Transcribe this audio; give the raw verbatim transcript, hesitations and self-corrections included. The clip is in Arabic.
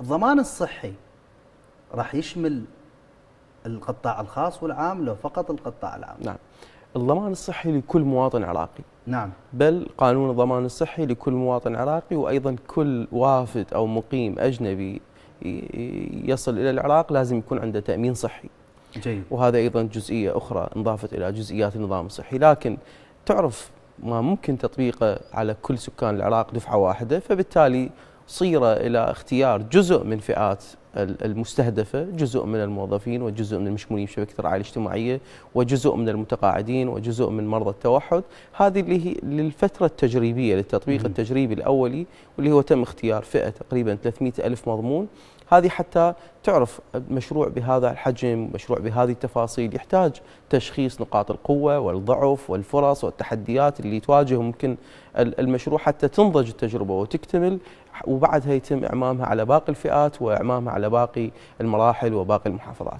الضمان الصحي راح يشمل القطاع الخاص والعام لو فقط القطاع العام؟ نعم، الضمان الصحي لكل مواطن عراقي. نعم، بل قانون الضمان الصحي لكل مواطن عراقي، وأيضا كل وافد أو مقيم أجنبي يصل إلى العراق لازم يكون عنده تأمين صحي. جيد. وهذا أيضا جزئية أخرى انضافت إلى جزئيات النظام الصحي، لكن تعرف ما ممكن تطبيقه على كل سكان العراق دفعة واحدة، فبالتالي صير إلى اختيار جزء من فئات المستهدفة، جزء من الموظفين وجزء من المشمولين بشبكة الرعاية الاجتماعية وجزء من المتقاعدين وجزء من مرضى التوحد. هذه اللي هي للفترة التجريبية للتطبيق التجريبي الأولي، واللي هو تم اختيار فئة تقريبا ثلاثمئة ألف مضمون. هذه حتى تعرف مشروع بهذا الحجم، مشروع بهذه التفاصيل، يحتاج تشخيص نقاط القوة والضعف والفرص والتحديات اللي تواجه ممكن المشروع حتى تنضج التجربة وتكتمل، وبعدها يتم إعمامها على باقي الفئات وإعمامها على باقي المراحل وباقي المحافظات.